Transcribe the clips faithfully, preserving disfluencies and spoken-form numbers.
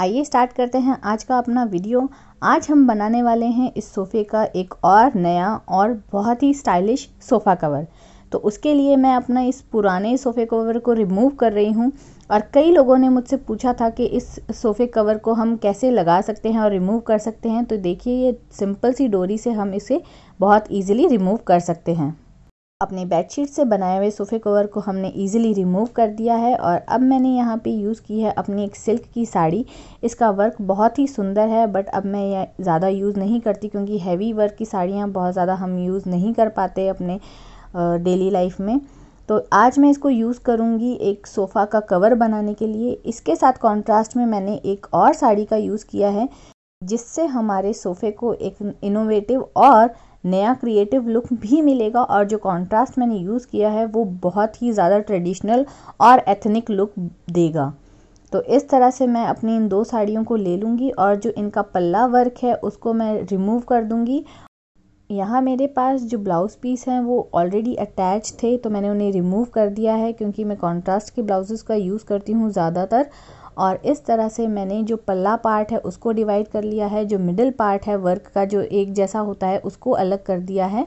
आइए स्टार्ट करते हैं आज का अपना वीडियो। आज हम बनाने वाले हैं इस सोफ़े का एक और नया और बहुत ही स्टाइलिश सोफ़ा कवर। तो उसके लिए मैं अपना इस पुराने सोफ़े कवर को रिमूव कर रही हूँ और कई लोगों ने मुझसे पूछा था कि इस सोफ़े कवर को हम कैसे लगा सकते हैं और रिमूव कर सकते हैं। तो देखिए, ये सिंपल सी डोरी से हम इसे बहुत ईजिली रिमूव कर सकते हैं। अपने बेडशीट से बनाए हुए सोफ़े कवर को हमने इजीली रिमूव कर दिया है और अब मैंने यहाँ पे यूज़ की है अपनी एक सिल्क की साड़ी। इसका वर्क बहुत ही सुंदर है, बट अब मैं ये ज़्यादा यूज़ नहीं करती क्योंकि हैवी वर्क की साड़ियाँ बहुत ज़्यादा हम यूज़ नहीं कर पाते अपने डेली लाइफ में। तो आज मैं इसको यूज़ करूँगी एक सोफ़ा का कवर बनाने के लिए। इसके साथ कॉन्ट्रास्ट में मैंने एक और साड़ी का यूज़ किया है जिससे हमारे सोफ़े को एक इनोवेटिव और नया क्रिएटिव लुक भी मिलेगा और जो कॉन्ट्रास्ट मैंने यूज़ किया है वो बहुत ही ज़्यादा ट्रेडिशनल और एथनिक लुक देगा। तो इस तरह से मैं अपनी इन दो साड़ियों को ले लूँगी और जो इनका पल्ला वर्क है उसको मैं रिमूव कर दूँगी। यहाँ मेरे पास जो ब्लाउज़ पीस हैं वो ऑलरेडी अटैच थे तो मैंने उन्हें रिमूव कर दिया है क्योंकि मैं कॉन्ट्रास्ट के ब्लाउज़ का यूज़ करती हूँ ज़्यादातर। और इस तरह से मैंने जो पल्ला पार्ट है उसको डिवाइड कर लिया है, जो मिडिल पार्ट है वर्क का जो एक जैसा होता है उसको अलग कर दिया है।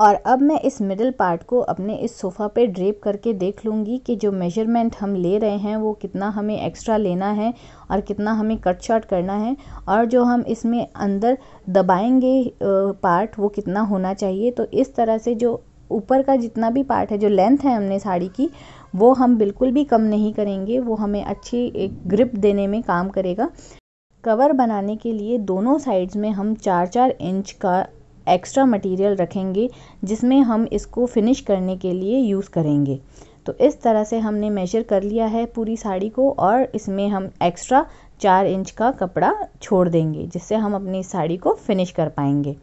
और अब मैं इस मिडिल पार्ट को अपने इस सोफ़ा पे ड्रेप करके देख लूँगी कि जो मेजरमेंट हम ले रहे हैं वो कितना हमें एक्स्ट्रा लेना है और कितना हमें कट शॉर्ट करना है और जो हम इसमें अंदर दबाएंगे पार्ट वो कितना होना चाहिए। तो इस तरह से जो ऊपर का जितना भी पार्ट है, जो लेंथ है हमने साड़ी की, वो हम बिल्कुल भी कम नहीं करेंगे, वो हमें अच्छी एक ग्रिप देने में काम करेगा। कवर बनाने के लिए दोनों साइड्स में हम चार चार इंच का एक्स्ट्रा मटेरियल रखेंगे जिसमें हम इसको फिनिश करने के लिए यूज़ करेंगे। तो इस तरह से हमने मेजर कर लिया है पूरी साड़ी को और इसमें हम एक्स्ट्रा चार इंच का कपड़ा छोड़ देंगे जिससे हम अपनी साड़ी को फिनिश कर पाएंगे।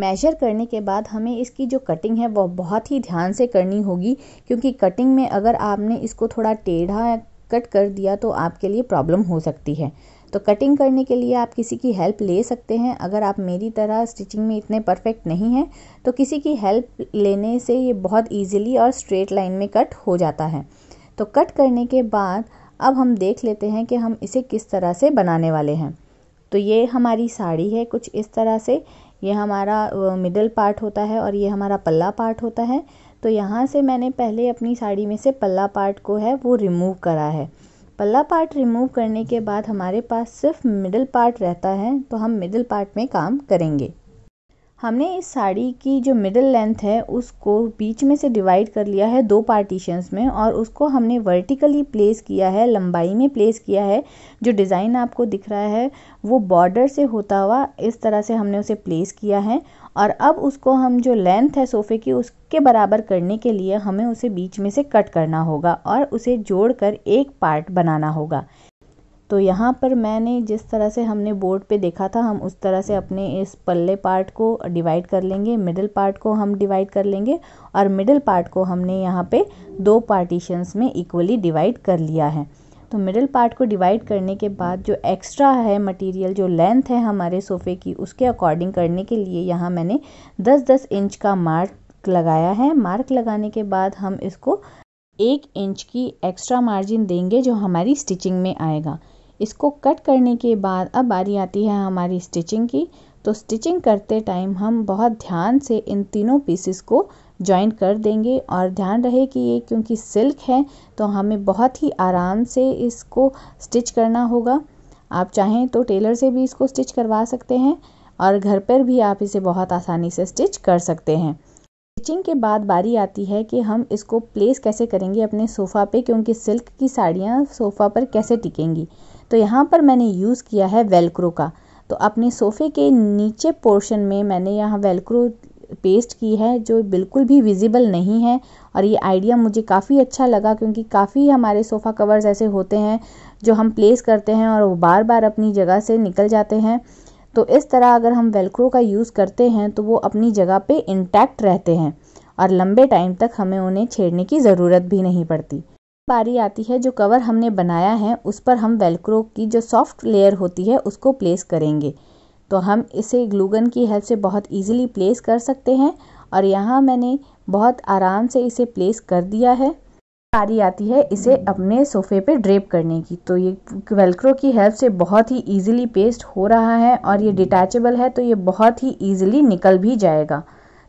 मेजर करने के बाद हमें इसकी जो कटिंग है वो बहुत ही ध्यान से करनी होगी क्योंकि कटिंग में अगर आपने इसको थोड़ा टेढ़ा कट कर दिया तो आपके लिए प्रॉब्लम हो सकती है। तो कटिंग करने के लिए आप किसी की हेल्प ले सकते हैं। अगर आप मेरी तरह स्टिचिंग में इतने परफेक्ट नहीं हैं तो किसी की हेल्प लेने से ये बहुत ईजिली और स्ट्रेट लाइन में कट हो जाता है। तो कट करने के बाद अब हम देख लेते हैं कि हम इसे किस तरह से बनाने वाले हैं। तो ये हमारी साड़ी है कुछ इस तरह से, ये हमारा मिडल पार्ट होता है और ये हमारा पल्ला पार्ट होता है। तो यहाँ से मैंने पहले अपनी साड़ी में से पल्ला पार्ट को है वो रिमूव करा है। पल्ला पार्ट रिमूव करने के बाद हमारे पास सिर्फ मिडल पार्ट रहता है तो हम मिडल पार्ट में काम करेंगे। हमने इस साड़ी की जो मिडल लेंथ है उसको बीच में से डिवाइड कर लिया है दो पार्टीशंस में और उसको हमने वर्टिकली प्लेस किया है, लंबाई में प्लेस किया है। जो डिज़ाइन आपको दिख रहा है वो बॉर्डर से होता हुआ इस तरह से हमने उसे प्लेस किया है। और अब उसको हम जो लेंथ है सोफ़े की उसके बराबर करने के लिए हमें उसे बीच में से कट करना होगा और उसे जोड़ कर एक पार्ट बनाना होगा। तो यहाँ पर मैंने जिस तरह से हमने बोर्ड पे देखा था हम उस तरह से अपने इस पल्ले पार्ट को डिवाइड कर लेंगे, मिडिल पार्ट को हम डिवाइड कर लेंगे और मिडिल पार्ट को हमने यहाँ पे दो पार्टीशंस में इक्वली डिवाइड कर लिया है। तो मिडिल पार्ट को डिवाइड करने के बाद जो एक्स्ट्रा है मटेरियल, जो लेंथ है हमारे सोफ़े की, उसके अकॉर्डिंग करने के लिए यहाँ मैंने दस दस इंच का मार्क लगाया है। मार्क लगाने के बाद हम इसको एक इंच की एक्स्ट्रा मार्जिन देंगे जो हमारी स्टिचिंग में आएगा। इसको कट करने के बाद अब बारी आती है हमारी स्टिचिंग की। तो स्टिचिंग करते टाइम हम बहुत ध्यान से इन तीनों पीसेस को जॉइंट कर देंगे और ध्यान रहे कि ये क्योंकि सिल्क है तो हमें बहुत ही आराम से इसको स्टिच करना होगा। आप चाहें तो टेलर से भी इसको स्टिच करवा सकते हैं और घर पर भी आप इसे बहुत आसानी से स्टिच कर सकते हैं। स्टिचिंग के बाद बारी आती है कि हम इसको प्लेस कैसे करेंगे अपने सोफ़ा पे, क्योंकि सिल्क की साड़ियाँ सोफ़ा पर कैसे टिकेंगी। तो यहाँ पर मैंने यूज़ किया है वेलक्रो का। तो अपने सोफ़े के नीचे पोर्शन में मैंने यहाँ वेलक्रो पेस्ट की है जो बिल्कुल भी विजिबल नहीं है और ये आइडिया मुझे काफ़ी अच्छा लगा क्योंकि काफ़ी हमारे सोफ़ा कवर्स ऐसे होते हैं जो हम प्लेस करते हैं और वो बार बार अपनी जगह से निकल जाते हैं। तो इस तरह अगर हम वेलक्रो का यूज़ करते हैं तो वो अपनी जगह पे इंटैक्ट रहते हैं और लंबे टाइम तक हमें उन्हें छेड़ने की ज़रूरत भी नहीं पड़ती। बारी आती है जो कवर हमने बनाया है उस पर हम वेलक्रो की जो सॉफ्ट लेयर होती है उसको प्लेस करेंगे। तो हम इसे ग्लूगन की हेल्प से बहुत ईजिली प्लेस कर सकते हैं और यहाँ मैंने बहुत आराम से इसे प्लेस कर दिया है। बारी आती है इसे अपने सोफे पे ड्रेप करने की, तो ये वेलक्रो की हेल्प से बहुत ही इजीली पेस्ट हो रहा है और ये डिटैचेबल है तो ये बहुत ही इजीली निकल भी जाएगा।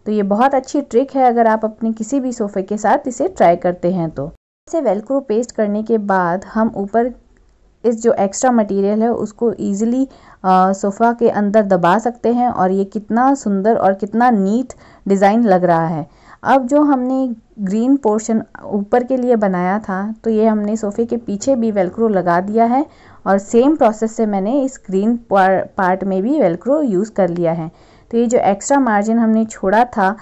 तो ये बहुत अच्छी ट्रिक है अगर आप अपने किसी भी सोफे के साथ इसे ट्राई करते हैं। तो इसे वेलक्रो पेस्ट करने के बाद हम ऊपर इस जो एक्स्ट्रा मटेरियल है उसको ईजिली सोफ़ा के अंदर दबा सकते हैं और ये कितना सुंदर और कितना नीट डिज़ाइन लग रहा है। अब जो हमने ग्रीन पोर्शन ऊपर के लिए बनाया था तो ये हमने सोफ़े के पीछे भी वेलक्रो लगा दिया है और सेम प्रोसेस से मैंने इस ग्रीन पार्ट में भी वेलक्रो यूज़ कर लिया है। तो ये जो एक्स्ट्रा मार्जिन हमने छोड़ा था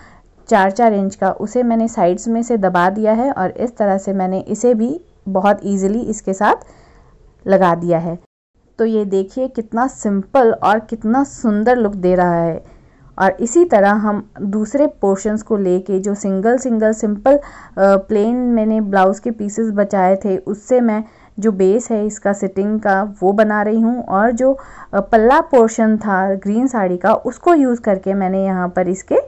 चार चार इंच का उसे मैंने साइड्स में से दबा दिया है और इस तरह से मैंने इसे भी बहुत ईजिली इसके साथ लगा दिया है। तो ये देखिए कितना सिंपल और कितना सुंदर लुक दे रहा है। और इसी तरह हम दूसरे पोर्शंस को लेके जो सिंगल सिंगल सिंपल प्लेन मैंने ब्लाउज़ के पीसेस बचाए थे उससे मैं जो बेस है इसका सिटिंग का वो बना रही हूँ और जो पल्ला पोर्शन था ग्रीन साड़ी का उसको यूज़ करके मैंने यहाँ पर इसके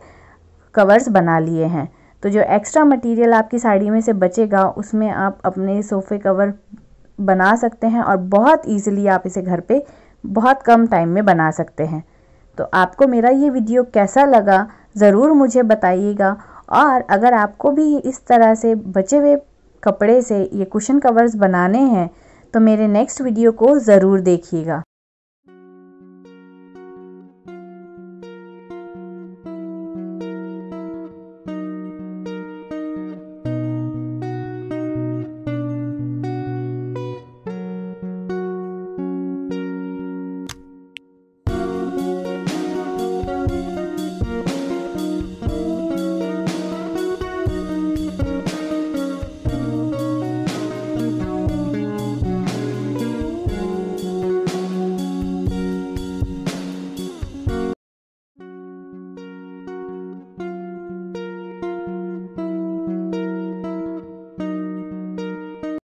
कवर्स बना लिए हैं। तो जो एक्स्ट्रा मटेरियल आपकी साड़ी में से बचेगा उसमें आप अपने सोफ़े कवर बना सकते हैं और बहुत ईजिली आप इसे घर पे बहुत कम टाइम में बना सकते हैं। तो आपको मेरा ये वीडियो कैसा लगा ज़रूर मुझे बताइएगा और अगर आपको भी इस तरह से बचे हुए कपड़े से ये कुशन कवर्स बनाने हैं तो मेरे नेक्स्ट वीडियो को ज़रूर देखिएगा।